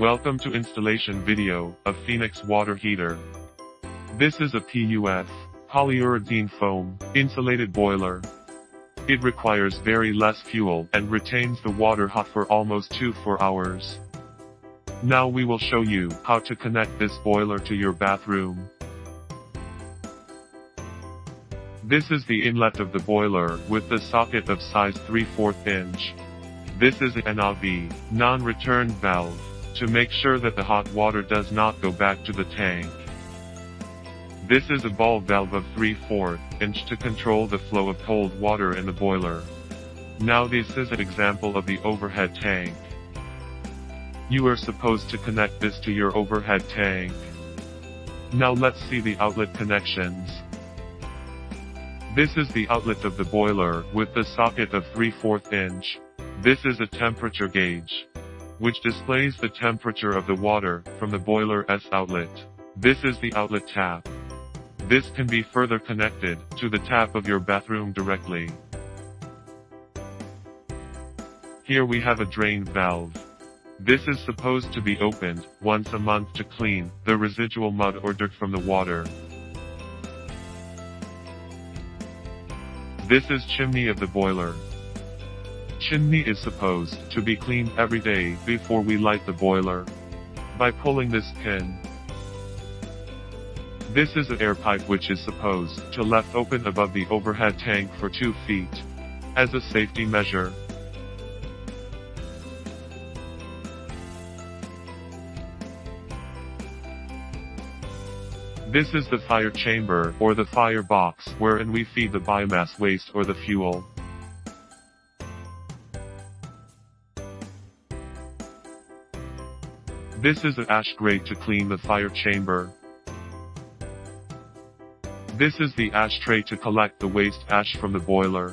Welcome to installation video of Phoenix water heater. This is a PUF, polyurethane foam, insulated boiler. It requires very less fuel and retains the water hot for almost 2-4 hours. Now we will show you how to connect this boiler to your bathroom. This is the inlet of the boiler with the socket of size 3/4 inch. This is an NRV, non-return valve, to make sure that the hot water does not go back to the tank. This is a ball valve of 3/4 inch to control the flow of cold water in the boiler. Now this is an example of the overhead tank. You are supposed to connect this to your overhead tank. Now let's see the outlet connections. This is the outlet of the boiler with the socket of 3/4 inch. This is a temperature gauge, which displays the temperature of the water from the boiler's outlet. This is the outlet tap. This can be further connected to the tap of your bathroom directly. Here we have a drain valve. This is supposed to be opened once a month to clean the residual mud or dirt from the water. This is chimney of the boiler. Chimney is supposed to be cleaned every day before we light the boiler by pulling this pin. This is an air pipe which is supposed to left open above the overhead tank for 2 feet as a safety measure. This is the fire chamber or the fire box wherein we feed the biomass waste or the fuel. This is an ash grate to clean the fire chamber. This is the ashtray to collect the waste ash from the boiler.